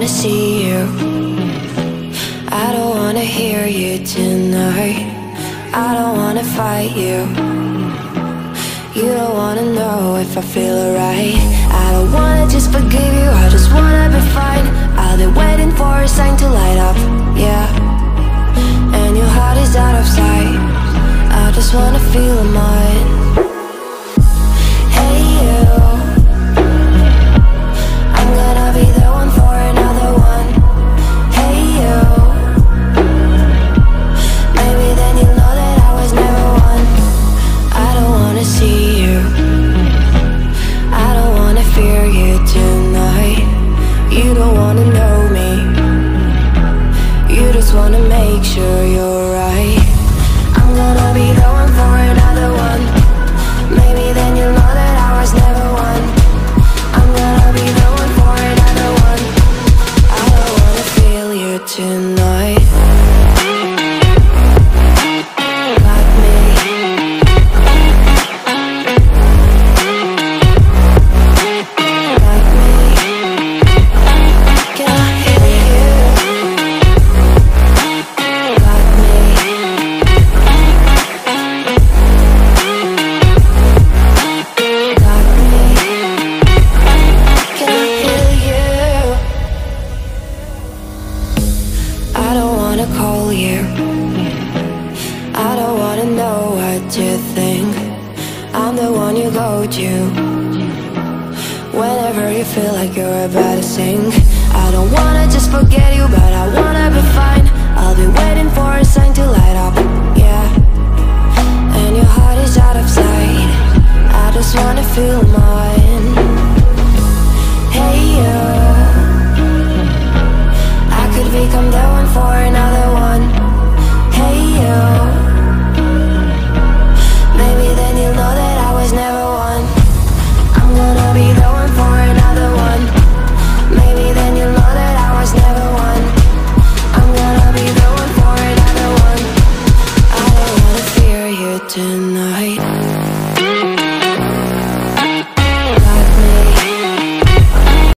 wanna see you, I don't wanna hear you tonight. I don't wanna fight you, you don't wanna know if I feel alright. I don't wanna just forgive you, I just wanna be fine. I'll be waiting for a sign to light up, yeah. And your heart is out of sight, I just wanna feel mine. I just wanna feel mine.